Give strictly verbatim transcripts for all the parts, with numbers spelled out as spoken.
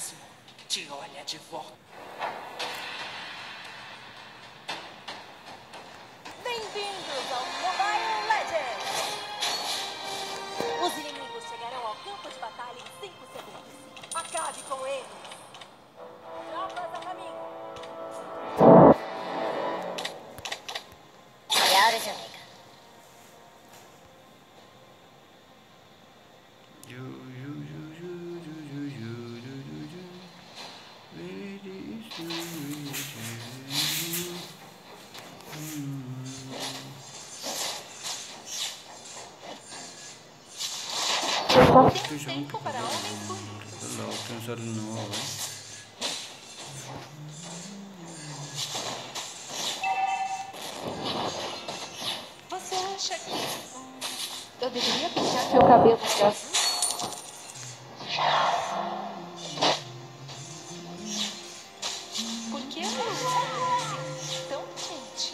mesmo te olha de volta. Bem-vindos ao Mobile Legends! Os inimigos chegarão ao campo de batalha em cinco segundos. Acabe com eles! Tropas a caminho! É hora de amiga. Tem tempo para homens bonitos. Não, tem um zero novo. Você acha que eu deveria pintar meu cabelo de azul? Por que eu não estou tão quente?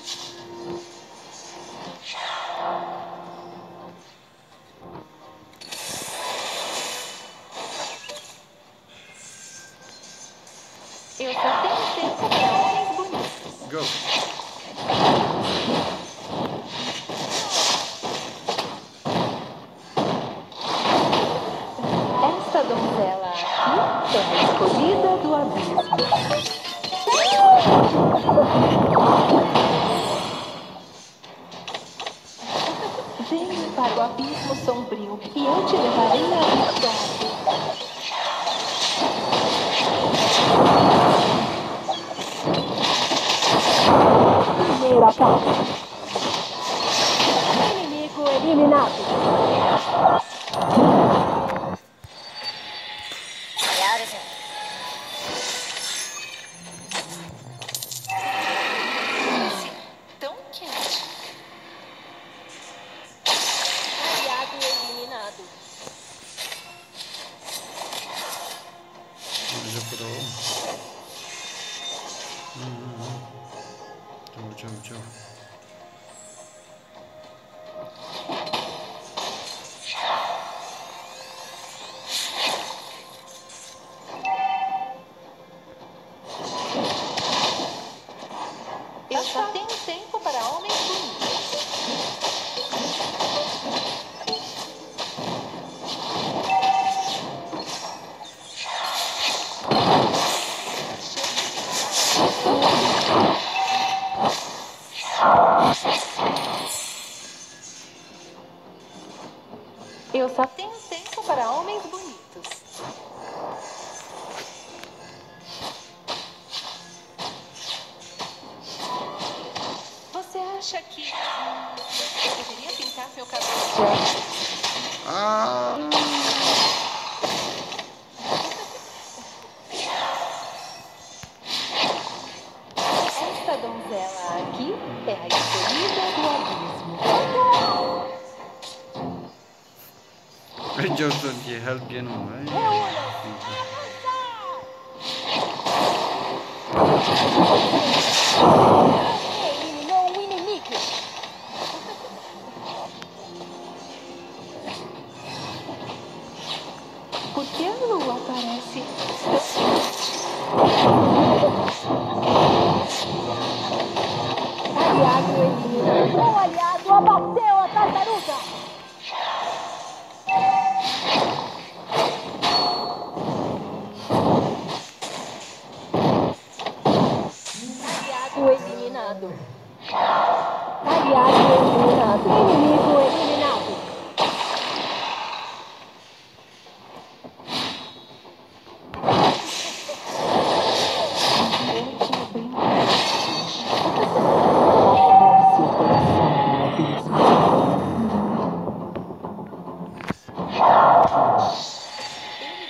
Eu só tenho tempo para homens bonitos. Go. Esta donzela aqui é a escolhida do abismo. Venha para o abismo sombrio e eu te levarei a buscar. Primeira parte. Inimigo eliminado. Sim, tão quente. Aliado eliminado. Já parou. Tchau, tchau, tchau. Eu só tenho tempo para homens bonitos. Eu só tenho tempo para homens bonitos. Você acha que eu deveria pintar meu cabelo? Ah. Esta donzela aqui é a escolhida do abismo. Yo soy el help bien humano. Eliminó un inimigo. ¿Por qué no aparece? Aliado eliminado. Un aliado abateu a tartaruga. Aliado eliminado. Inimigo eliminado. Eu me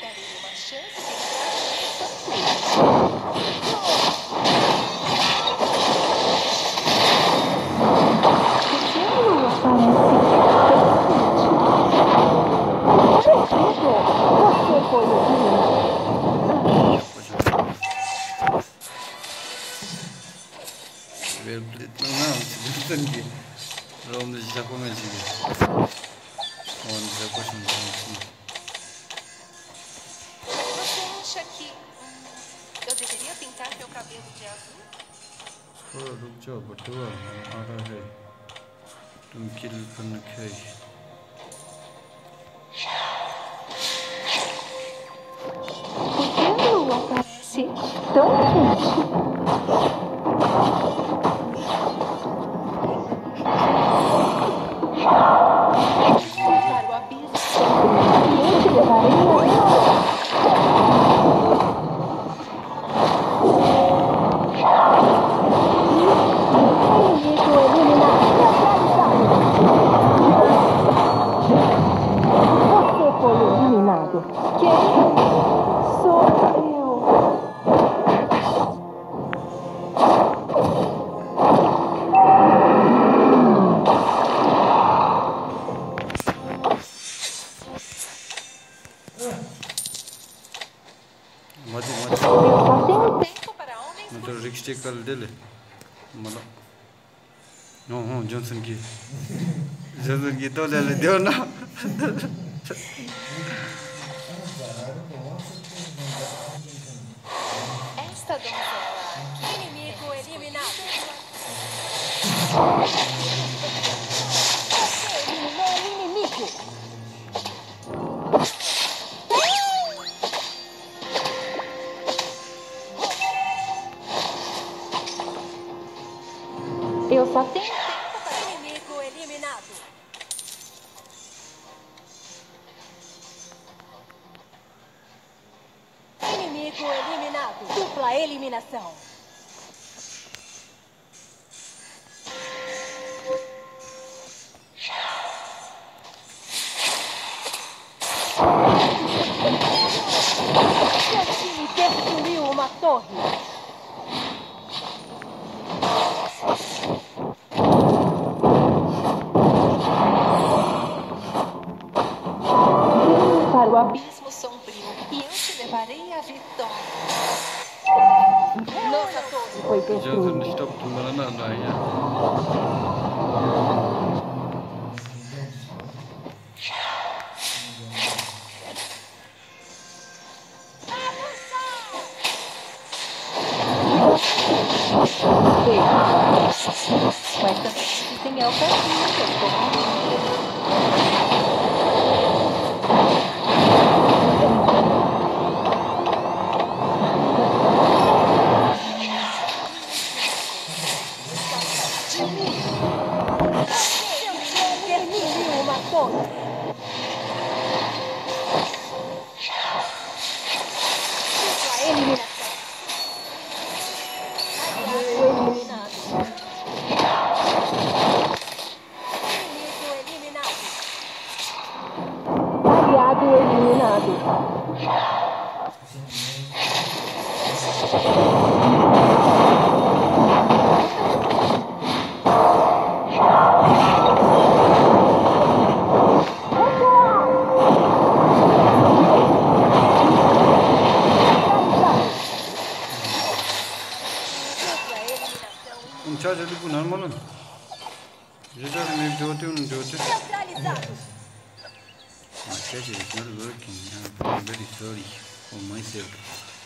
darei uma chance de sanki romda size komediyle o an bize koşun. Você acha que थोड़ा रुक जाओ बटुआ, आ रहा है तुम किल करने के। Dele. Mala. No, no, Johnson ki. Johnson ki to le deo na. Esta donzela. Inimigo eliminado. Eu só tenho tempo para o inimigo eliminado. Inimigo eliminado. Dupla eliminação. Seu time destruiu uma torre. O abismo sombrio e eu te levarei à vitória. Nossa torre foi destruída.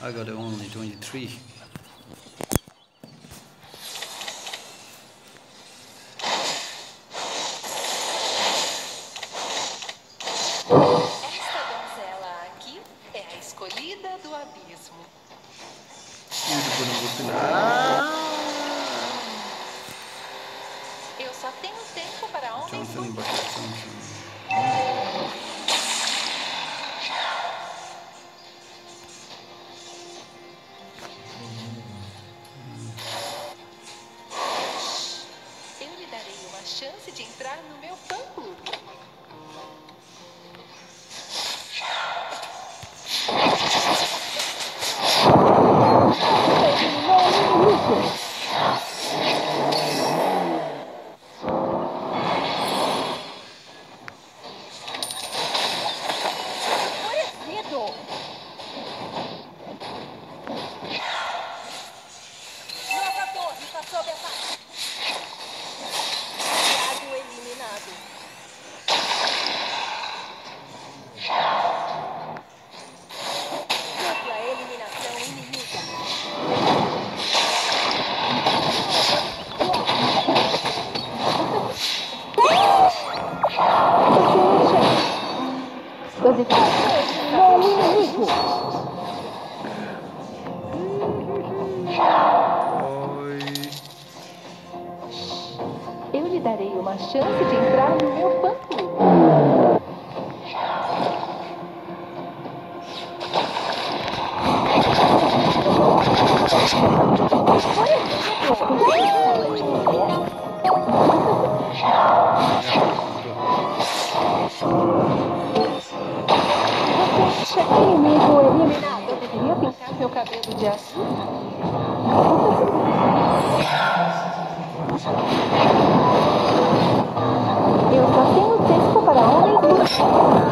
I got only twenty-three. Esta donzela aqui é a escolhida do abismo. Eu só tenho tempo para homens bonitos. Chance de entrar no meu campo. Nova torre está sob ataque. Eliminado. ¿Dónde está? ¡No, muy rico! Eu lhe darei uma chance de entrar no meu fã-clube. Meu cabelo de azul. Eu só tenho tempo para homens e como eu.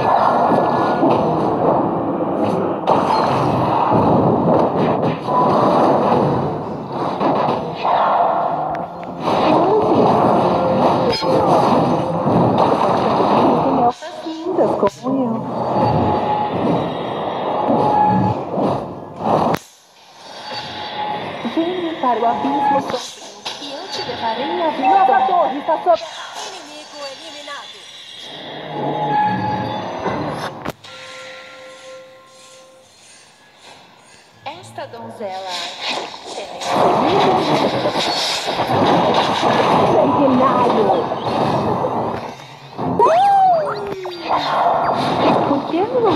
Para o abismo sombrio, e eu te levarei a vida. Nova torre está sob inimigo eliminado. Esta donzela aqui é sanguinário. Por que não é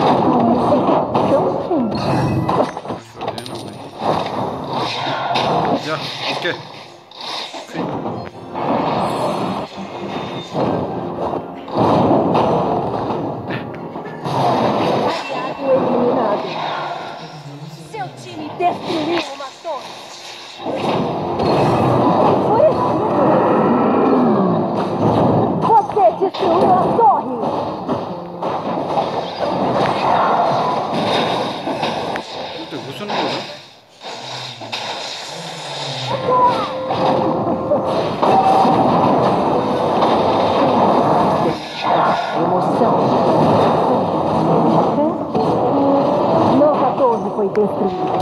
tão quente? Ya, ok. Sí. Seu time destruiu uma torre. Foi isso? Você destruiu a torre. Puta, você não morreu. Foi destruído. Reúna!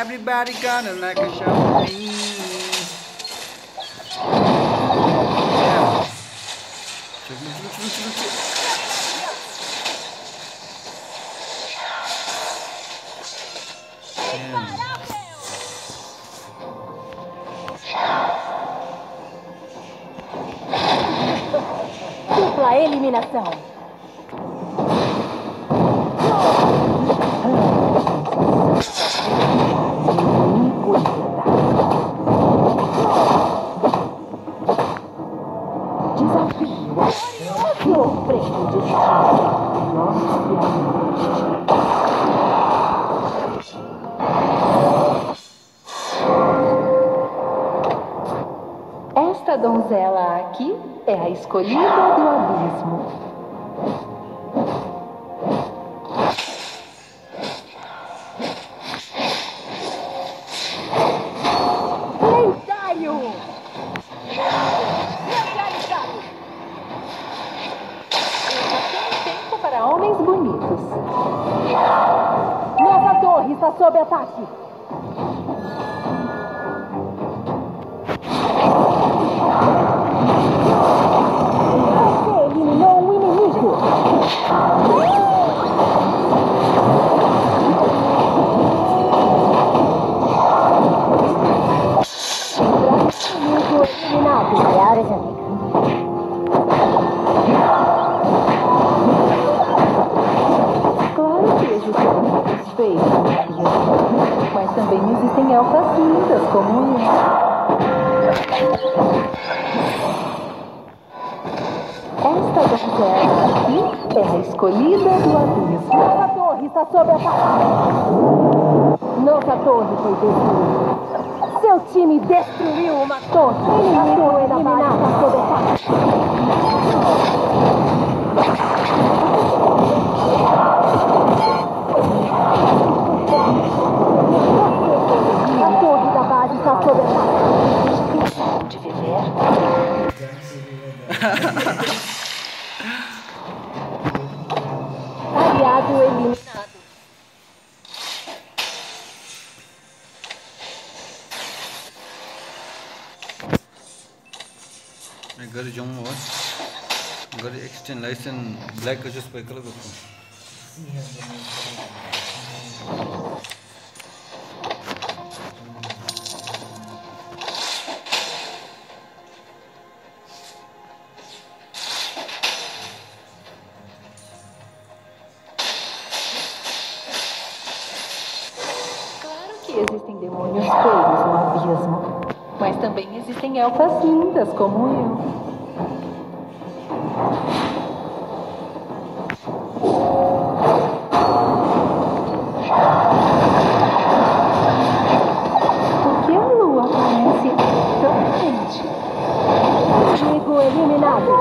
Everybody gonna like a show. Yeah. Dupla eliminação. Esta donzela aqui é a escolhida do abismo. Está sob ataque. Você eliminou um inimigo. Inimigo eliminado. Maiores amigos. Mas também existem elfas lindas como eu. Esta donzela aqui é a escolhida do abismo. Nossa torre está sob ataque. Nossa torre foi destruída. mio time destruiu uma torre. Inimigo eliminado sob ataque. A torre da base está sob ataque. De viver. Aliado eliminado. घर जाऊँ और घर extend licence black कचौस पे कलर करता हूँ Elfas lindas como eu. Por que a lua parece tão quente? Digo eliminado.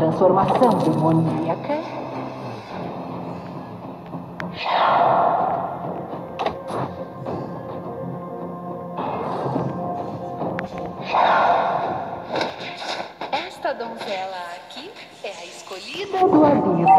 Transformação demoníaca. Esta donzela aqui é a escolhida do abismo.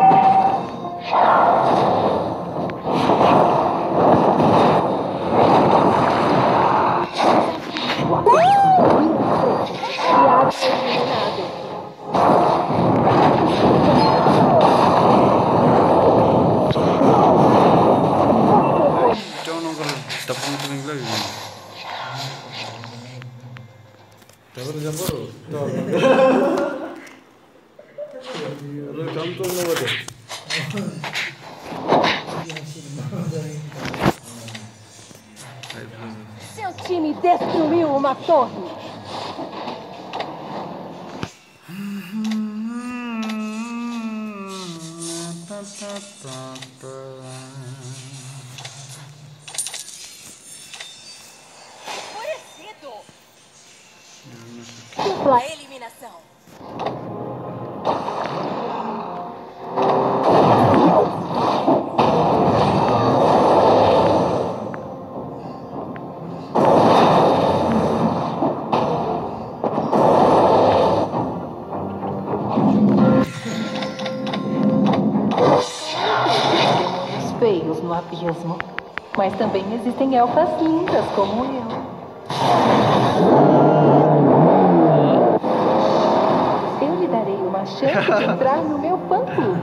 Seu time destruiu uma torre. Dupla eliminação. Mas também existem elfas lindas como eu. Eu lhe darei uma chance de entrar no meu fã-clube.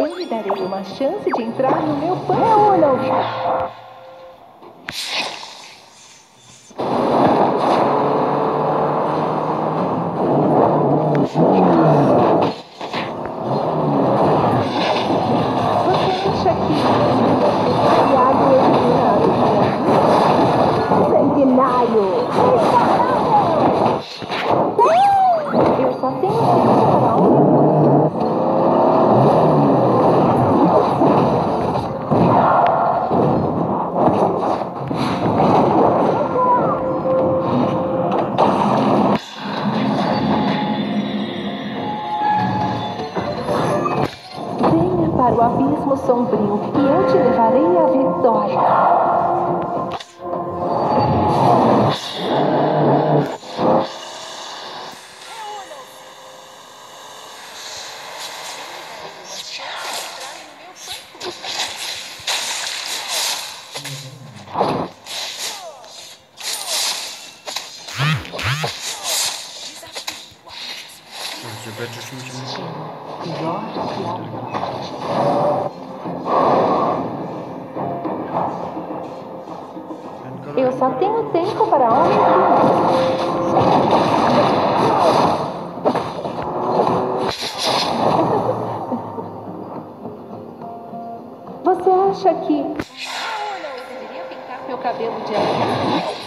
Eu lhe darei uma chance de entrar no meu pão. O abismo sombrio, que eu te levarei à vitória. Eu só tenho tempo para homens e mulheres. Você acha que... Eu deveria pintar meu cabelo de azul?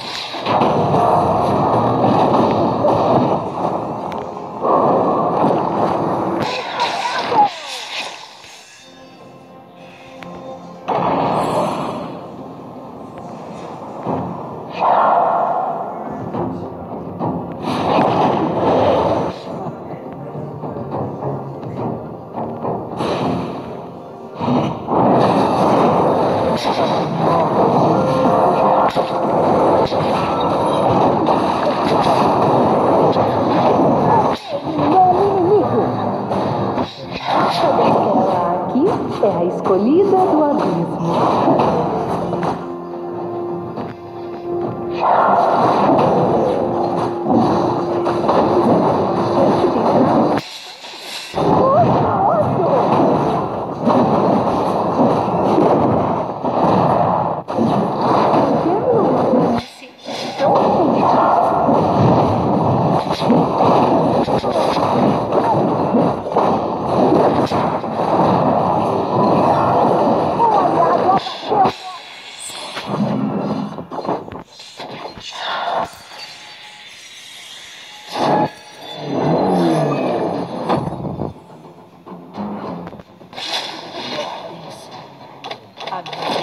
Out of here.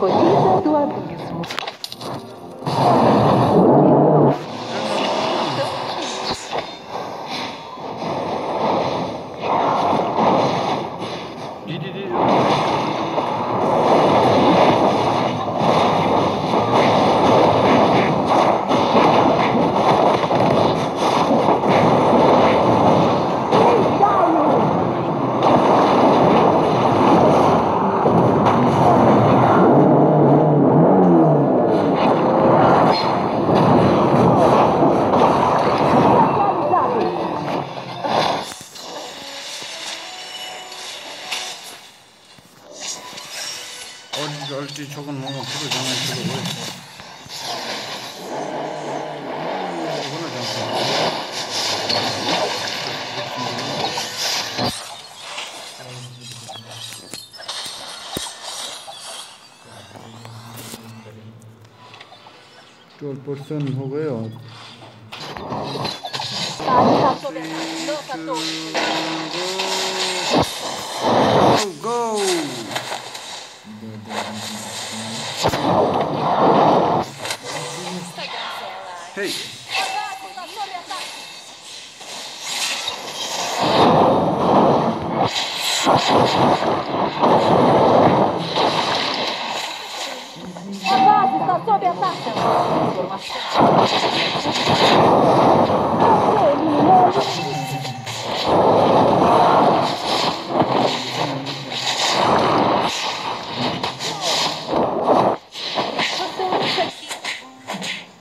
colheita do abismo. Twelve percent हो गए और hey sob ataque.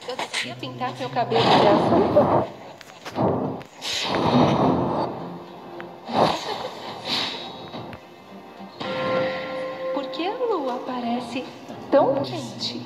Eu queria pintar meu cabelo de azul. Por que a lua parece tão quente?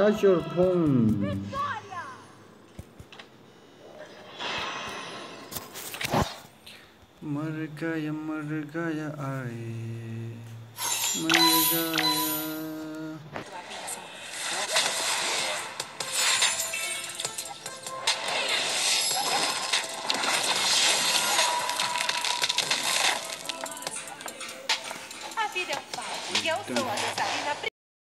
Charge your phone. Mar gaya, mar gaya, ay, mar gaya. A vida é um palco e eu sou a dançarina